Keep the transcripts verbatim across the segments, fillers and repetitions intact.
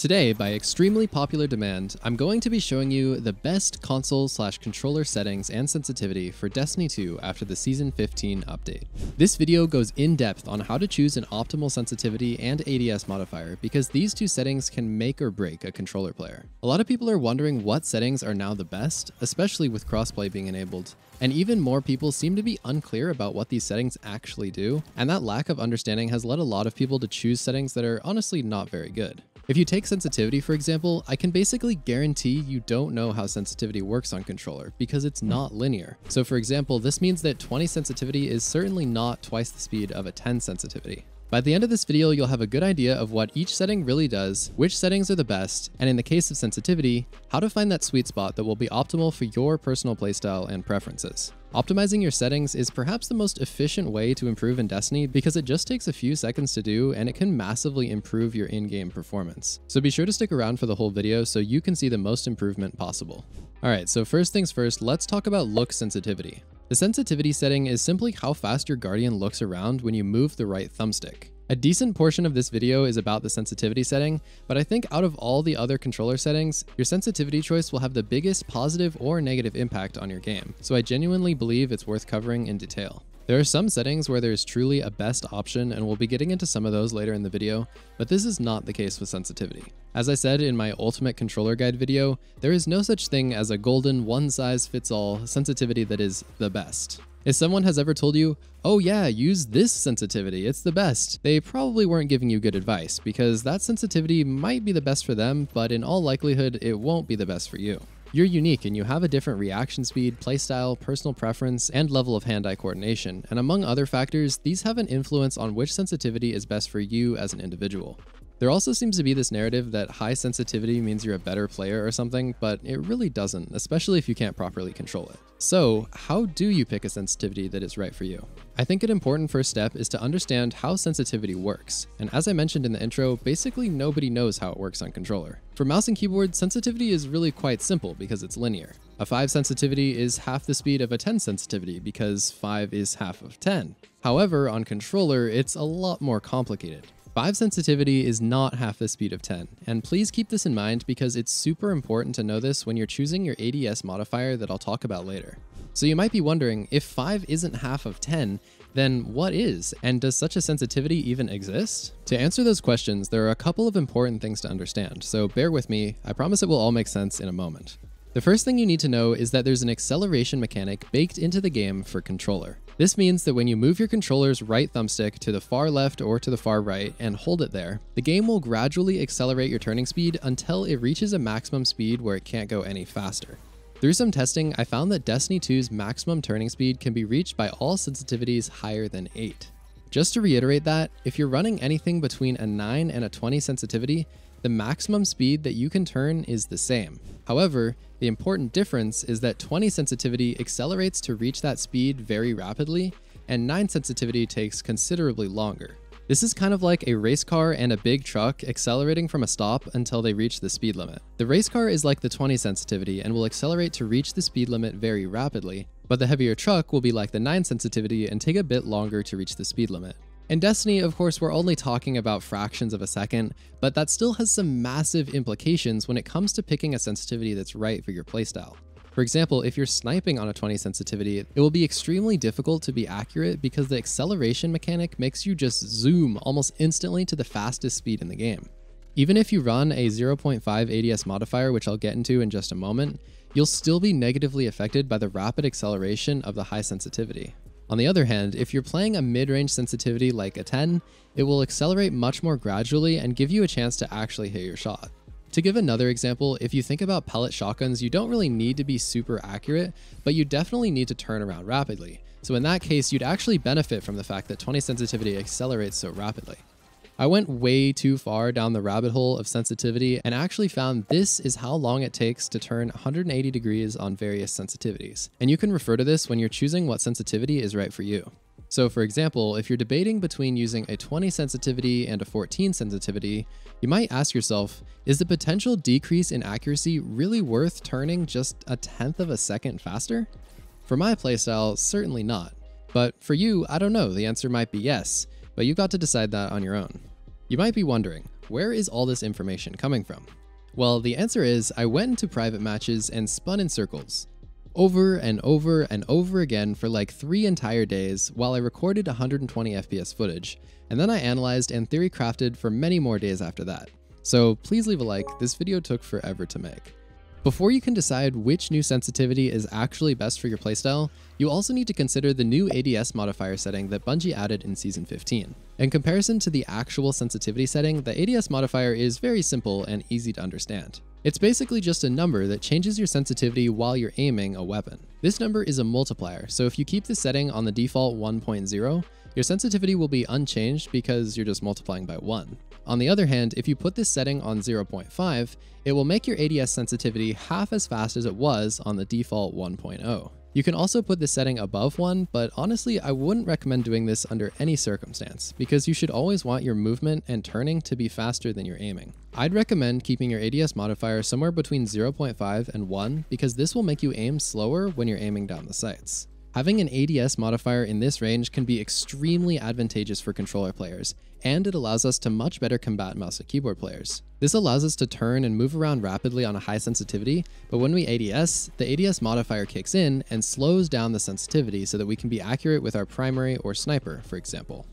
Today, by extremely popular demand, I'm going to be showing you the best console slash controller settings and sensitivity for Destiny two after the Season fifteen update. This video goes in depth on how to choose an optimal sensitivity and A D S modifier because these two settings can make or break a controller player. A lot of people are wondering what settings are now the best, especially with crossplay being enabled, and even more people seem to be unclear about what these settings actually do, and that lack of understanding has led a lot of people to choose settings that are honestly not very good. If you take sensitivity, for example, I can basically guarantee you don't know how sensitivity works on controller because it's not linear. So for example, this means that twenty sensitivity is certainly not twice the speed of a ten sensitivity. By the end of this video, you'll have a good idea of what each setting really does, which settings are the best, and in the case of sensitivity, how to find that sweet spot that will be optimal for your personal playstyle and preferences. Optimizing your settings is perhaps the most efficient way to improve in Destiny because it just takes a few seconds to do and it can massively improve your in-game performance. So be sure to stick around for the whole video so you can see the most improvement possible. Alright, so first things first, let's talk about look sensitivity. The sensitivity setting is simply how fast your Guardian looks around when you move the right thumbstick. A decent portion of this video is about the sensitivity setting, but I think out of all the other controller settings, your sensitivity choice will have the biggest positive or negative impact on your game, so I genuinely believe it's worth covering in detail. There are some settings where there is truly a best option, and we'll be getting into some of those later in the video, but this is not the case with sensitivity. As I said in my ultimate controller guide video, there is no such thing as a golden one-size-fits-all sensitivity that is the best. If someone has ever told you, oh yeah, use this sensitivity, it's the best, they probably weren't giving you good advice because that sensitivity might be the best for them, but in all likelihood, it won't be the best for you. You're unique and you have a different reaction speed, playstyle, personal preference, and level of hand-eye coordination, and among other factors, these have an influence on which sensitivity is best for you as an individual. There also seems to be this narrative that high sensitivity means you're a better player or something, but it really doesn't, especially if you can't properly control it. So, how do you pick a sensitivity that is right for you? I think an important first step is to understand how sensitivity works, and as I mentioned in the intro, basically nobody knows how it works on controller. For mouse and keyboard, sensitivity is really quite simple because it's linear. A five sensitivity is half the speed of a ten sensitivity because five is half of ten. However, on controller, it's a lot more complicated. five sensitivity is not half the speed of ten, and please keep this in mind because it's super important to know this when you're choosing your A D S modifier that I'll talk about later. So you might be wondering, if five isn't half of ten, then what is, and does such a sensitivity even exist? To answer those questions, there are a couple of important things to understand, so bear with me, I promise it will all make sense in a moment. The first thing you need to know is that there's an acceleration mechanic baked into the game for controller. This means that when you move your controller's right thumbstick to the far left or to the far right and hold it there, the game will gradually accelerate your turning speed until it reaches a maximum speed where it can't go any faster. Through some testing, I found that Destiny two's maximum turning speed can be reached by all sensitivities higher than eight. Just to reiterate that, if you're running anything between a nine and a twenty sensitivity, the maximum speed that you can turn is the same. However, the important difference is that twenty sensitivity accelerates to reach that speed very rapidly, and nine sensitivity takes considerably longer. This is kind of like a race car and a big truck accelerating from a stop until they reach the speed limit. The race car is like the twenty sensitivity and will accelerate to reach the speed limit very rapidly, but the heavier truck will be like the nine sensitivity and take a bit longer to reach the speed limit. In Destiny, of course, we're only talking about fractions of a second, but that still has some massive implications when it comes to picking a sensitivity that's right for your playstyle. For example, if you're sniping on a twenty sensitivity, it will be extremely difficult to be accurate because the acceleration mechanic makes you just zoom almost instantly to the fastest speed in the game. Even if you run a zero point five A D S modifier, which I'll get into in just a moment, you'll still be negatively affected by the rapid acceleration of the high sensitivity. On the other hand, if you're playing a mid-range sensitivity like a ten, it will accelerate much more gradually and give you a chance to actually hit your shot. To give another example, if you think about pellet shotguns, you don't really need to be super accurate, but you definitely need to turn around rapidly. So in that case, you'd actually benefit from the fact that twenty sensitivity accelerates so rapidly. I went way too far down the rabbit hole of sensitivity and actually found this is how long it takes to turn one hundred eighty degrees on various sensitivities. And you can refer to this when you're choosing what sensitivity is right for you. So for example, if you're debating between using a twenty sensitivity and a fourteen sensitivity, you might ask yourself, is the potential decrease in accuracy really worth turning just a tenth of a second faster? For my playstyle, certainly not. But for you, I don't know, the answer might be yes, but you've got to decide that on your own. You might be wondering, where is all this information coming from? Well, the answer is I went into private matches and spun in circles, over and over and over again for like three entire days while I recorded one hundred twenty F P S footage, and then I analyzed and theory crafted for many more days after that. So please leave a like, this video took forever to make. Before you can decide which new sensitivity is actually best for your playstyle, you also need to consider the new A D S modifier setting that Bungie added in Season fifteen. In comparison to the actual sensitivity setting, the A D S modifier is very simple and easy to understand. It's basically just a number that changes your sensitivity while you're aiming a weapon. This number is a multiplier, so if you keep the setting on the default one point zero, your sensitivity will be unchanged because you're just multiplying by one. On the other hand, if you put this setting on zero point five, it will make your A D S sensitivity half as fast as it was on the default one point zero. You can also put this setting above one, but honestly, I wouldn't recommend doing this under any circumstance, because you should always want your movement and turning to be faster than you're aiming. I'd recommend keeping your A D S modifier somewhere between zero point five and one, because this will make you aim slower when you're aiming down the sights. Having an A D S modifier in this range can be extremely advantageous for controller players, and it allows us to much better combat mouse and keyboard players. This allows us to turn and move around rapidly on a high sensitivity, but when we A D S, the A D S modifier kicks in and slows down the sensitivity so that we can be accurate with our primary or sniper, for example.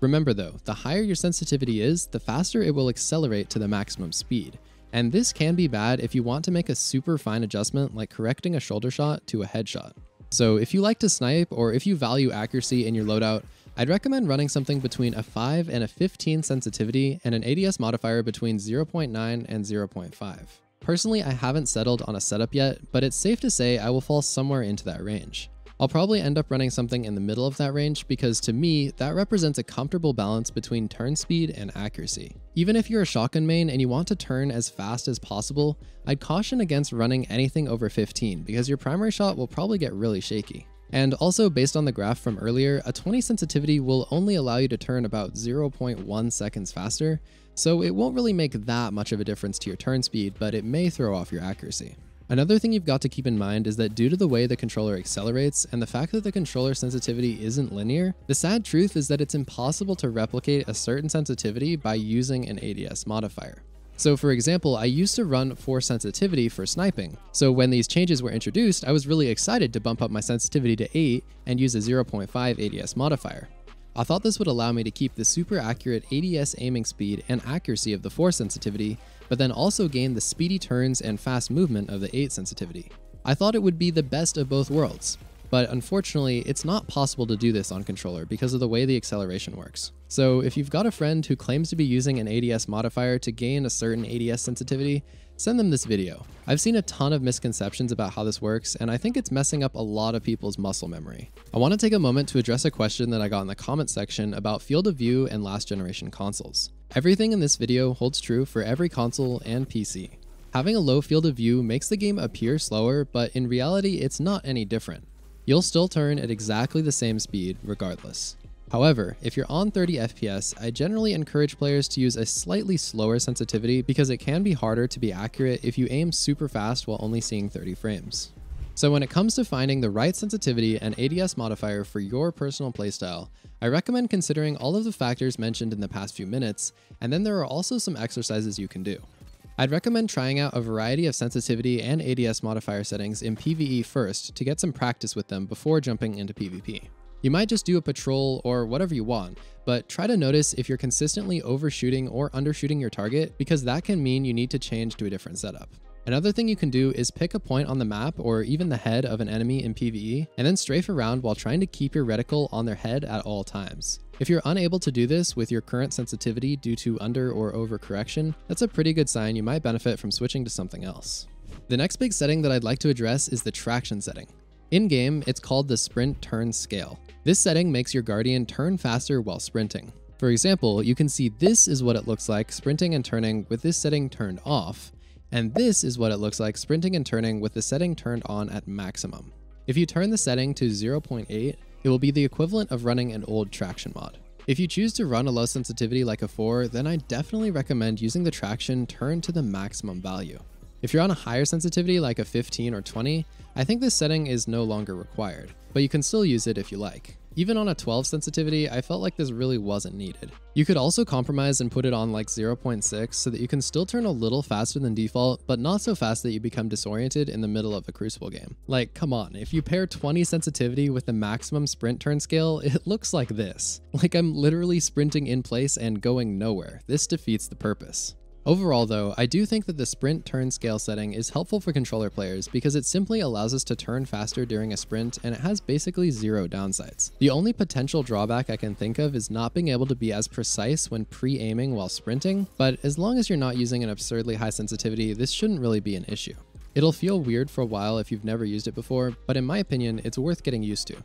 Remember though, the higher your sensitivity is, the faster it will accelerate to the maximum speed, and this can be bad if you want to make a super fine adjustment like correcting a shoulder shot to a headshot. So if you like to snipe, or if you value accuracy in your loadout, I'd recommend running something between a five and a fifteen sensitivity and an A D S modifier between zero point nine and zero point five. Personally, I haven't settled on a setup yet, but it's safe to say I will fall somewhere into that range. I'll probably end up running something in the middle of that range because to me, that represents a comfortable balance between turn speed and accuracy. Even if you're a shotgun main and you want to turn as fast as possible, I'd caution against running anything over fifteen because your primary shot will probably get really shaky. And also based on the graph from earlier, a twenty sensitivity will only allow you to turn about zero point one seconds faster, so it won't really make that much of a difference to your turn speed, but it may throw off your accuracy. Another thing you've got to keep in mind is that due to the way the controller accelerates and the fact that the controller sensitivity isn't linear, the sad truth is that it's impossible to replicate a certain sensitivity by using an A D S modifier. So for example, I used to run four sensitivity for sniping, so when these changes were introduced, I was really excited to bump up my sensitivity to eight and use a zero point five A D S modifier. I thought this would allow me to keep the super accurate A D S aiming speed and accuracy of the four sensitivity, but then also gain the speedy turns and fast movement of the eight sensitivity. I thought it would be the best of both worlds, but unfortunately, it's not possible to do this on controller because of the way the acceleration works. So if you've got a friend who claims to be using an A D S modifier to gain a certain A D S sensitivity, send them this video. I've seen a ton of misconceptions about how this works, and I think it's messing up a lot of people's muscle memory. I want to take a moment to address a question that I got in the comment section about field of view and last generation consoles. Everything in this video holds true for every console and P C. Having a low field of view makes the game appear slower, but in reality, it's not any different. You'll still turn at exactly the same speed regardless. However, if you're on thirty F P S, I generally encourage players to use a slightly slower sensitivity because it can be harder to be accurate if you aim super fast while only seeing thirty frames. So when it comes to finding the right sensitivity and A D S modifier for your personal playstyle, I recommend considering all of the factors mentioned in the past few minutes, and then there are also some exercises you can do. I'd recommend trying out a variety of sensitivity and A D S modifier settings in P v E first to get some practice with them before jumping into P v P. You might just do a patrol or whatever you want, but try to notice if you're consistently overshooting or undershooting your target because that can mean you need to change to a different setup. Another thing you can do is pick a point on the map or even the head of an enemy in P v E and then strafe around while trying to keep your reticle on their head at all times. If you're unable to do this with your current sensitivity due to under or over correction, that's a pretty good sign you might benefit from switching to something else. The next big setting that I'd like to address is the traction setting. In-game, it's called the Sprint Turn Scale. This setting makes your Guardian turn faster while sprinting. For example, you can see this is what it looks like sprinting and turning with this setting turned off, and this is what it looks like sprinting and turning with the setting turned on at maximum. If you turn the setting to zero point eight, it will be the equivalent of running an old traction mod. If you choose to run a low sensitivity like a four, then I definitely recommend using the traction turned to the maximum value. If you're on a higher sensitivity like a fifteen or twenty, I think this setting is no longer required, but you can still use it if you like. Even on a twelve sensitivity, I felt like this really wasn't needed. You could also compromise and put it on like zero point six so that you can still turn a little faster than default, but not so fast that you become disoriented in the middle of a Crucible game. Like, come on, if you pair twenty sensitivity with the maximum sprint turn scale, it looks like this. Like, I'm literally sprinting in place and going nowhere. This defeats the purpose. Overall though, I do think that the sprint turn scale setting is helpful for controller players because it simply allows us to turn faster during a sprint and it has basically zero downsides. The only potential drawback I can think of is not being able to be as precise when pre-aiming while sprinting, but as long as you're not using an absurdly high sensitivity, this shouldn't really be an issue. It'll feel weird for a while if you've never used it before, but in my opinion, it's worth getting used to.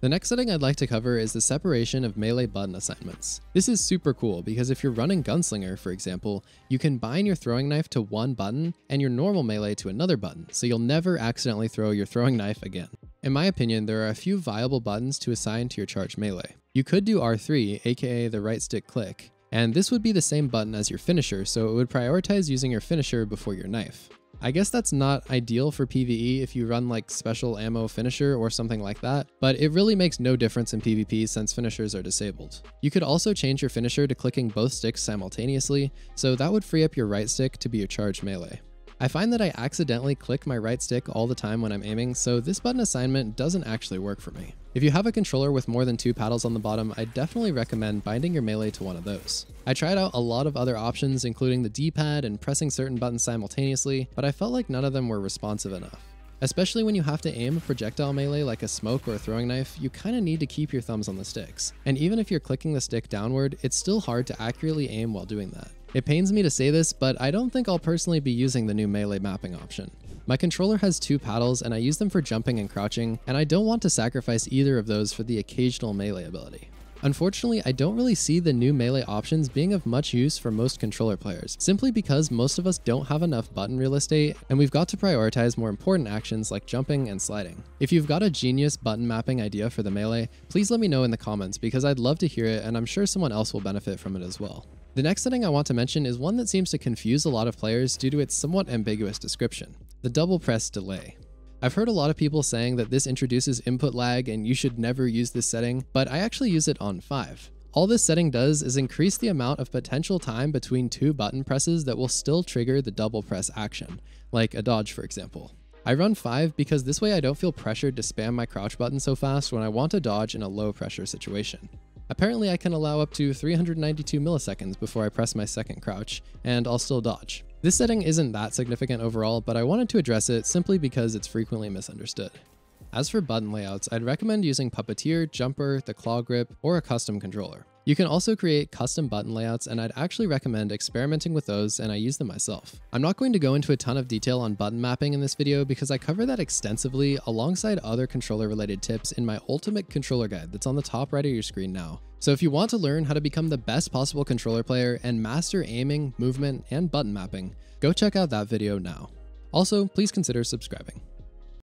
The next setting I'd like to cover is the separation of melee button assignments. This is super cool because if you're running Gunslinger, for example, you can bind your throwing knife to one button and your normal melee to another button, so you'll never accidentally throw your throwing knife again. In my opinion, there are a few viable buttons to assign to your charged melee. You could do R three, aka the right stick click, and this would be the same button as your finisher, so it would prioritize using your finisher before your knife. I guess that's not ideal for PvE if you run like special ammo finisher or something like that, but it really makes no difference in PvP since finishers are disabled. You could also change your finisher to clicking both sticks simultaneously, so that would free up your right stick to be your charged melee. I find that I accidentally click my right stick all the time when I'm aiming, so this button assignment doesn't actually work for me. If you have a controller with more than two paddles on the bottom, I definitely recommend binding your melee to one of those. I tried out a lot of other options, including the D-pad and pressing certain buttons simultaneously, but I felt like none of them were responsive enough. Especially when you have to aim a projectile melee like a smoke or a throwing knife, you kinda need to keep your thumbs on the sticks. And even if you're clicking the stick downward, it's still hard to accurately aim while doing that. It pains me to say this, but I don't think I'll personally be using the new melee mapping option. My controller has two paddles and I use them for jumping and crouching, and I don't want to sacrifice either of those for the occasional melee ability. Unfortunately, I don't really see the new melee options being of much use for most controller players, simply because most of us don't have enough button real estate, and we've got to prioritize more important actions like jumping and sliding. If you've got a genius button mapping idea for the melee, please let me know in the comments because I'd love to hear it and I'm sure someone else will benefit from it as well. The next setting I want to mention is one that seems to confuse a lot of players due to its somewhat ambiguous description, the double press delay. I've heard a lot of people saying that this introduces input lag and you should never use this setting, but I actually use it on five. All this setting does is increase the amount of potential time between two button presses that will still trigger the double press action, like a dodge for example. I run five because this way I don't feel pressured to spam my crouch button so fast when I want to dodge in a low pressure situation. Apparently I can allow up to three hundred ninety-two milliseconds before I press my second crouch, and I'll still dodge. This setting isn't that significant overall, but I wanted to address it simply because it's frequently misunderstood. As for button layouts, I'd recommend using Puppeteer, Jumper, the Claw Grip, or a custom controller. You can also create custom button layouts, and I'd actually recommend experimenting with those, and I use them myself. I'm not going to go into a ton of detail on button mapping in this video because I cover that extensively alongside other controller related tips in my ultimate controller guide that's on the top right of your screen now. So if you want to learn how to become the best possible controller player and master aiming, movement, and button mapping, go check out that video now. Also, please consider subscribing.